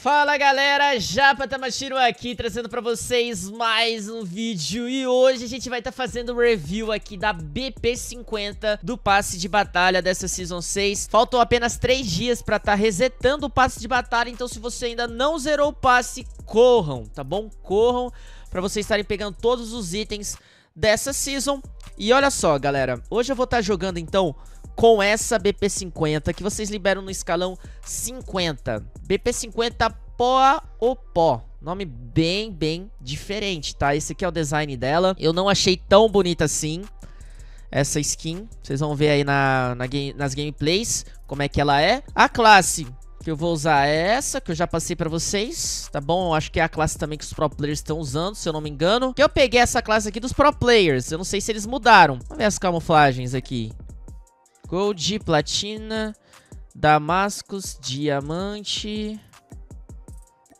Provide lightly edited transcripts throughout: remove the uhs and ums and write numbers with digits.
Fala galera, Japa Tamashiro aqui, trazendo pra vocês mais um vídeo. E hoje a gente vai estar fazendo um review aqui da BP50 do passe de batalha dessa Season 6. Faltam apenas 3 dias pra estar resetando o passe de batalha, então se você ainda não zerou o passe, corram, tá bom? Corram pra vocês estarem pegando todos os itens dessa Season. E olha só galera, hoje eu vou estar jogando então com essa BP50 que vocês liberam no escalão 50. BP50 pó ou pó. Nome bem diferente, tá? Esse aqui é o design dela. Eu não achei tão bonita assim essa skin. Vocês vão ver aí nas gameplays como é que ela é. A classe que eu vou usar é essa, que eu já passei pra vocês, tá bom? Eu acho que é a classe também que os pro players estão usando, se eu não me engano. Que eu peguei essa classe aqui dos pro players. Eu não sei se eles mudaram. Vamos ver as camuflagens aqui. Gold, platina, damascos, diamante.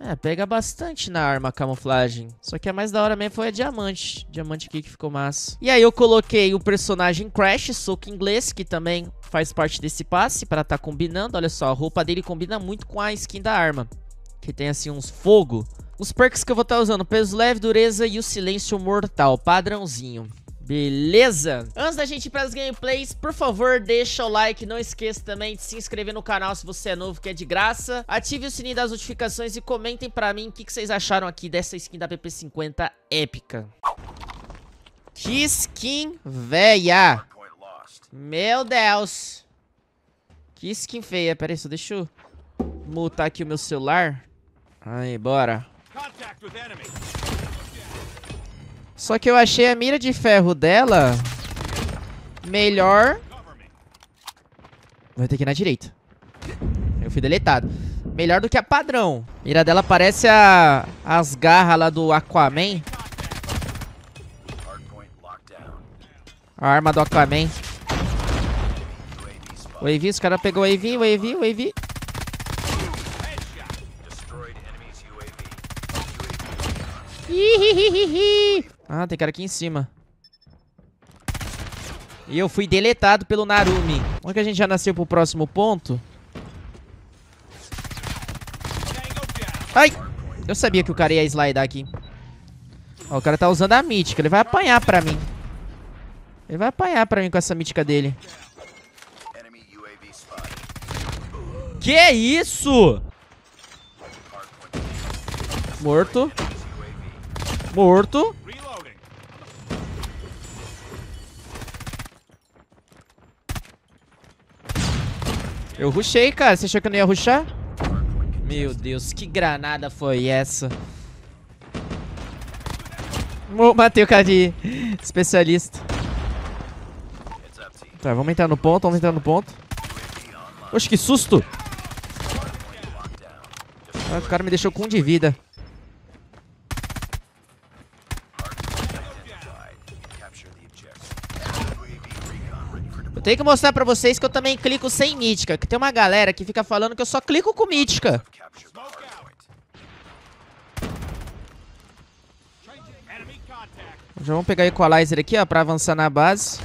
É, pega bastante na arma a camuflagem. Só que a mais da hora mesmo foi a diamante. Diamante aqui que ficou massa. E aí eu coloquei o personagem Crash, soco inglês, que também faz parte desse passe pra tá combinando. Olha só, a roupa dele combina muito com a skin da arma, que tem assim uns fogo. Os perks que eu vou estar usando: peso leve, dureza e o silêncio mortal, padrãozinho. Beleza? Antes da gente ir para as gameplays, por favor, deixa o like. Não esqueça também de se inscrever no canal se você é novo, que é de graça. Ative o sininho das notificações e comentem pra mim o que vocês acharam aqui dessa skin da BP50 épica. Que skin véia! Meu Deus! Que skin feia. Pera aí, só deixa eu mutar aqui o meu celular. Aí, bora. Só que eu achei a mira de ferro dela melhor. Vou ter que ir na direita. Eu fui deletado. Melhor do que a padrão. A mira dela parece as garras lá do Aquaman. A arma do Aquaman. O UAV, os caras pegou o UAV, o UAV, o UAV. Ah, tem cara aqui em cima. E eu fui deletado pelo Narumi. Como é que a gente já nasceu pro próximo ponto? Ai! Eu sabia que o cara ia slidar aqui. Ó, o cara tá usando a mítica. Ele vai apanhar pra mim. Ele vai apanhar pra mim com essa mítica dele. Que isso? Morto. Morto. Eu rushei, cara. Você achou que eu não ia rushar? Meu Deus, que granada foi essa? Matei o cara de especialista. Tá, vamos entrar no ponto, vamos entrar no ponto. Oxe, que susto! Ah, o cara me deixou com 1 de vida. Tem que mostrar pra vocês que eu também clico sem mítica. Que tem uma galera que fica falando que eu só clico com mítica. Já vamos pegar o Equalizer aqui, ó, pra avançar na base.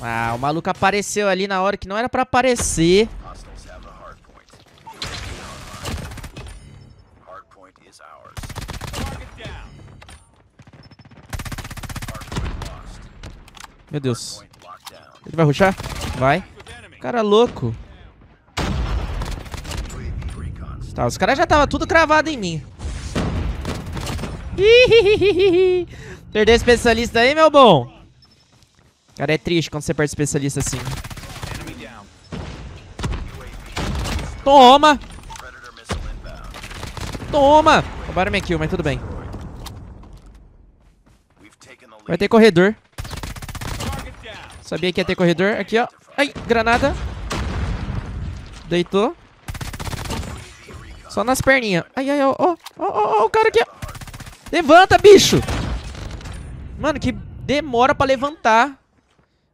Ah, o maluco apareceu ali na hora que não era pra aparecer. Meu Deus. Ele vai rushar? Vai. Cara louco. Tá, os caras já estavam tudo cravado em mim. Perdeu o especialista aí, meu bom. Cara, é triste quando você perde especialista assim. Toma! Toma! Roubaram minha kill, mas tudo bem. Vai ter corredor. Sabia que ia ter corredor. Aqui, ó. Ai, granada. Deitou. Só nas perninhas. Ai, ai, ó. Ó, ó, ó, o cara aqui. Levanta, bicho. Mano, que demora pra levantar.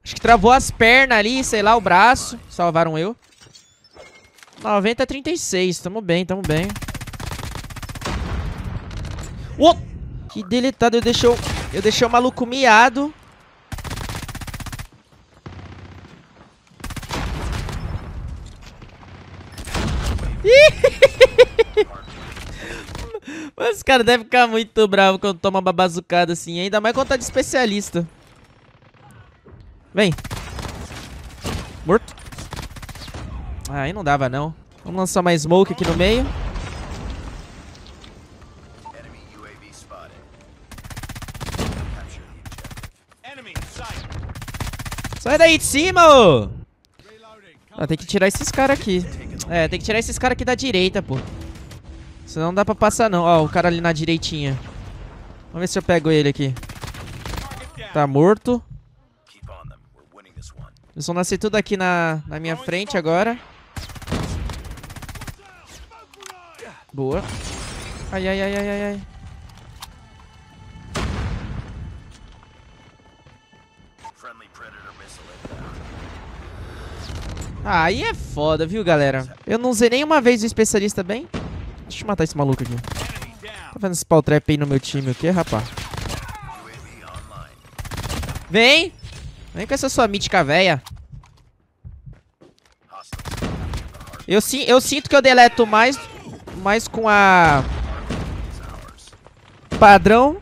Acho que travou as pernas ali, sei lá, o braço. Salvaram eu. 90-36. Tamo bem, tamo bem. Oh! Que deletado. Eu deixei o maluco miado. Cara, deve ficar muito bravo quando toma uma bazucada assim. Ainda mais quando tá de especialista. Vem. Morto. Ah, aí não dava, não. Vamos lançar mais smoke aqui no meio. Sai daí de cima, ô! Ah, tem que tirar esses caras aqui. É, tem que tirar esses caras aqui da direita, pô. Senão não dá pra passar, não. Ó, o cara ali na direitinha. Vamos ver se eu pego ele aqui. Tá morto. Eles vão nascer tudo aqui na minha frente agora. Boa. Ai, ai, ai, ai, ai, ai. Ah, aí é foda, viu, galera? Eu não usei nenhuma vez o especialista bem. Deixa eu matar esse maluco aqui. Tá fazendo esse pau trap aí no meu time, o que, rapaz? Vem! Vem com essa sua mítica véia. Eu sinto que eu deleto mais com a padrão.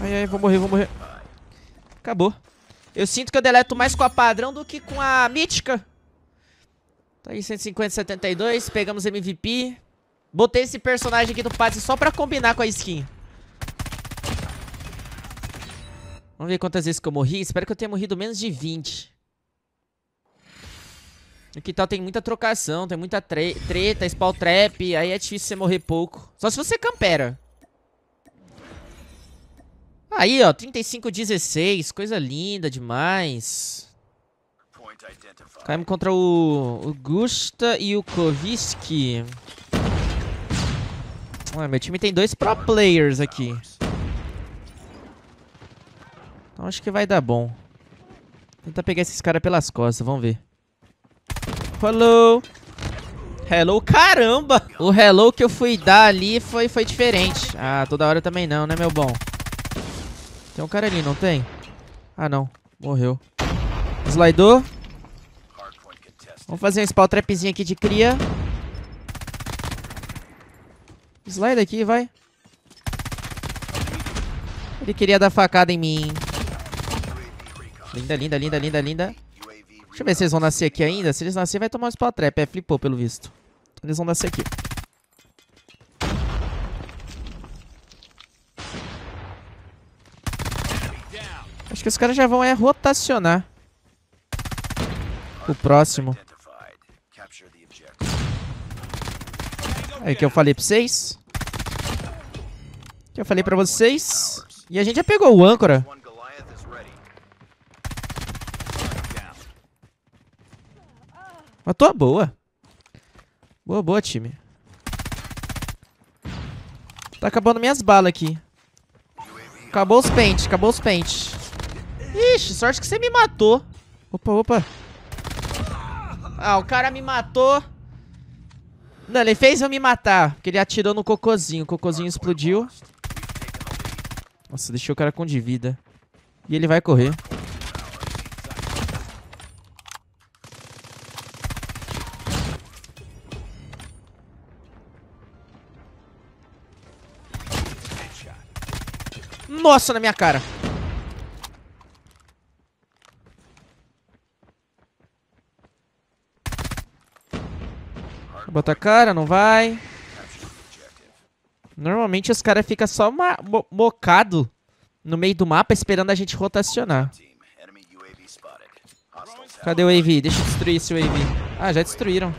Ai, ai, vou morrer, vou morrer. Acabou. Eu sinto que eu deleto mais com a padrão do que com a mítica. Tá aí, 150, 72. Pegamos MVP. Botei esse personagem aqui no passe só pra combinar com a skin. Vamos ver quantas vezes que eu morri. Espero que eu tenha morrido menos de 20. Aqui tal tem muita trocação, tem muita treta, spawn trap. Aí é difícil você morrer pouco. Só se você campera. Aí, ó, 35-16. Coisa linda demais. Caímos contra o Gusta e o Kovitsky. Ué, meu time tem dois pro players aqui. Então acho que vai dar bom. Tentar pegar esses caras pelas costas, vamos ver. Hello! Hello, caramba! O hello que eu fui dar ali foi diferente. Ah, toda hora também não, né, meu bom? Tem um cara ali, não tem? Ah, não. Morreu. Slidou. Vamos fazer um spawn trapzinho aqui de cria. Slide aqui, vai. Ele queria dar facada em mim. Linda, linda, linda, linda, linda. Deixa eu ver se eles vão nascer aqui ainda. Se eles nascerem, vai tomar um spawn trap. É, flipou pelo visto. Eles vão nascer aqui. Acho que os caras já vão rotacionar. O próximo. É que eu falei pra vocês. Que eu falei pra vocês. E a gente já pegou o âncora. Matou a boa. Boa, boa, time. Tá acabando minhas balas aqui. Acabou os pentes, acabou os pentes. Ixi, sorte que você me matou. Opa, opa. Ah, o cara me matou. Não, ele fez eu me matar. Porque ele atirou no cocôzinho. O cocôzinho explodiu. Nossa, deixei o cara com de vida. E ele vai correr. Nossa, na minha cara. Bota a cara, não vai. Normalmente os caras ficam só mocado no meio do mapa esperando a gente rotacionar. Cadê o UAV? Deixa eu destruir esse UAV. Ah, já destruíram.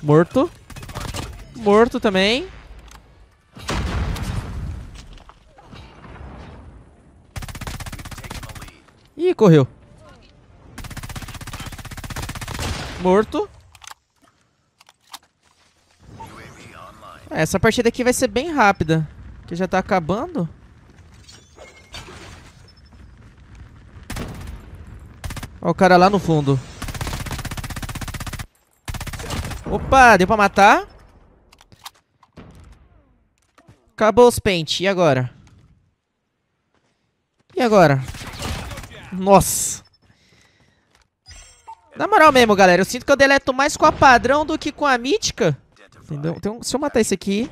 Morto. Morto também. Ih, correu. Morto. Essa partida aqui vai ser bem rápida, porque já tá acabando. Ó o cara lá no fundo. Opa, deu pra matar. Acabou os pentes, e agora? E agora? Nossa. Na moral mesmo, galera, eu sinto que eu deleto mais com a padrão do que com a mítica. Entendeu? Então, se eu matar esse aqui...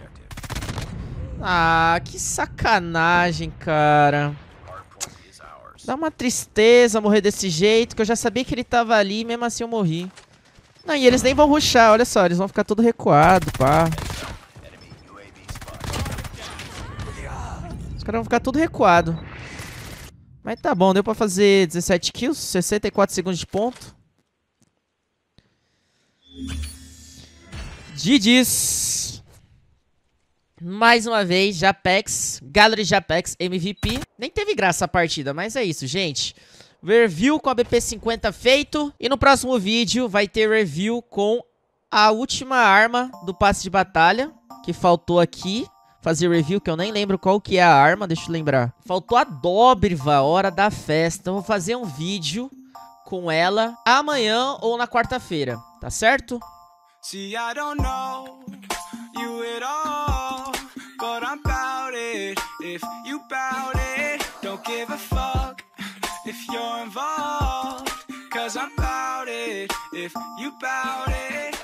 Ah, que sacanagem, cara. Dá uma tristeza morrer desse jeito, que eu já sabia que ele tava ali e mesmo assim eu morri. Não, e eles nem vão rushar, olha só, eles vão ficar todo recuado, pá. Os caras vão ficar tudo recuado. Mas tá bom, deu pra fazer 17 kills, 64 segundos de ponto. GG's. Mais uma vez, JPEX, Gallery JPEX MVP. Nem teve graça a partida, mas é isso, gente. Review com a BP50 feito. E no próximo vídeo vai ter review com a última arma do passe de batalha, que faltou aqui. Fazer review, que eu nem lembro qual que é a arma, deixa eu lembrar. Faltou a Dobrva, hora da festa. Eu vou fazer um vídeo com ela amanhã ou na quarta-feira, tá certo? See, I don't know you at all, but I'm about it. If you about it, don't give a fuck if you're involved, 'cause I'm about it. If you about it.